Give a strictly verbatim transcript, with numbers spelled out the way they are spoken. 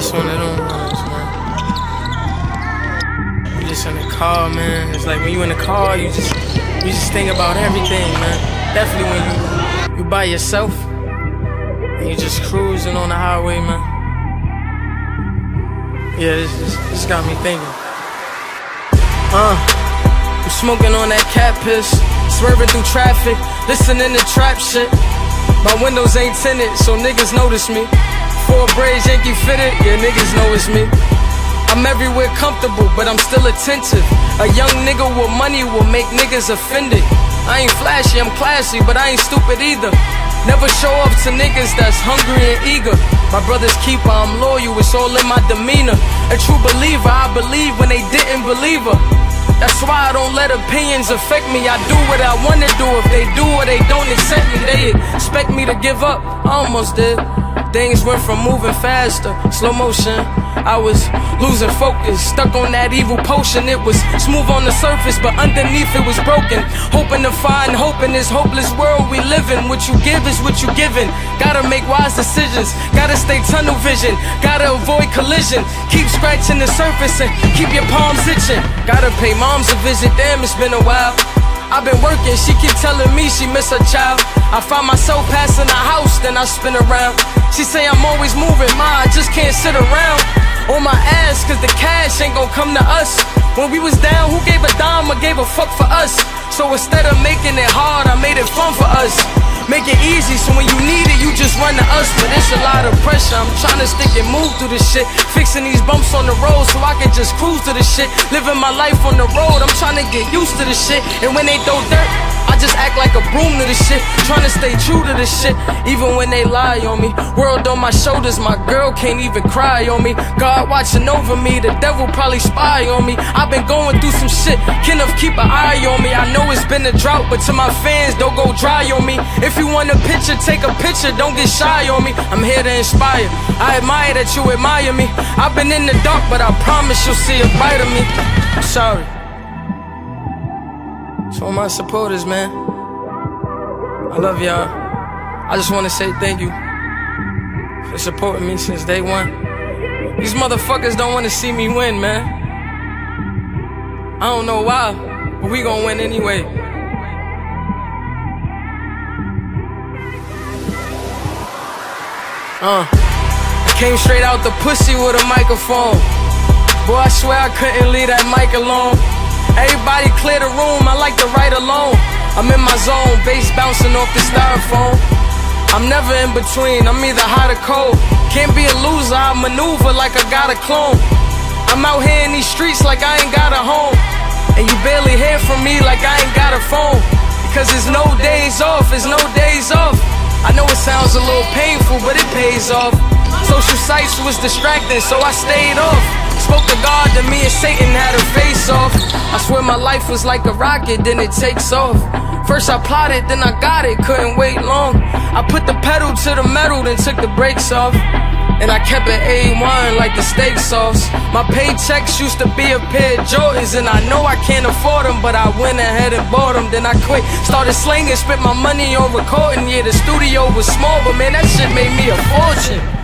just want to know, man. You just in the car, man. It's like when you in the car, you just you just think about everything, man. Definitely when you you by yourself and you just cruising on the highway, man. Yeah, this this, this got me thinking. Uh, I'm smoking on that cat piss, swerving through traffic, listening to trap shit. My windows ain't tinted, so niggas notice me. Four braids, Yankee fitted, yeah, niggas know it's me. I'm everywhere comfortable, but I'm still attentive. A young nigga with money will make niggas offended. I ain't flashy, I'm classy, but I ain't stupid either. Never show up to niggas that's hungry and eager. My brother's keeper, I'm loyal, it's all in my demeanor. A true believer, I believe when they didn't believe her. That's why I don't let opinions affect me. I do what I want to do. If they do or they don't accept me, they expect me to give up. I almost did. Things went from moving faster, slow motion. I was losing focus, stuck on that evil potion. It was smooth on the surface, but underneath it was broken. Hoping to find hope in this hopeless world we live in. What you give is what you given. Gotta make wise decisions, gotta stay tunnel vision, gotta avoid collision. Keep scratching the surface and keep your palms itching. Gotta pay my a visit, damn, it's been a while. I've been working, she keep telling me she miss her child. I find myself passing a house, then I spin around. She say I'm always moving, ma, I just can't sit around. On my ass, cause the cash ain't gon' come to us. When we was down, who gave a dime or gave a fuck for us? So instead of making it hard, I made it fun for us. Make it easy, so when you need it, you just run to us. But it's a lot of pressure, I'm trying to stick and move through this shit. Fixing these bumps on the road so I can just cruise to this shit. Living my life on the road, I'm trying to get used to this shit. And when they throw dirt, I just act like a broom to this shit. Trying to stay true to this shit, even when they lie on me. World on my shoulders, my girl can't even cry on me. God watching over me, the devil probably spy on me. I've been going through some shit, Kenneth keep an eye on me. I know it's been a drought, but to my fans, don't go dry on me. If you want a picture, take a picture, don't get shy on me. I'm here to inspire, I admire that you admire me. I've been in the dark, but I promise you'll see a light of me. I'm sorry. It's all my supporters, man. I love y'all. I just want to say thank you for supporting me since day one. These motherfuckers don't want to see me win, man. I don't know why, but we gonna win anyway. Uh, I came straight out the pussy with a microphone. Boy, I swear I couldn't leave that mic alone. Everybody clear the room, I like to write alone. I'm in my zone, bass bouncing off the styrofoam. I'm never in between, I'm either hot or cold. Can't be a loser, I maneuver like I got a clone. I'm out here in these streets like I ain't got a home. And you barely hear from me like I ain't got a phone. Because there's no days off, there's no days off. I know it sounds a little painful, but it pays off. Social sites was distracting, so I stayed off. Spoke to God, to me and Satan had a face off. I swear my life was like a rocket, then it takes off. First I plotted, then I got it, couldn't wait long. I put the pedal to the metal, then took the brakes off. And I kept it A one like the steak sauce. My paychecks used to be a pair of Jordans, and I know I can't afford them, but I went ahead and bought them. Then I quit, started slinging, spent my money on recording. Yeah, the studio was small, but man, that shit made me a fortune.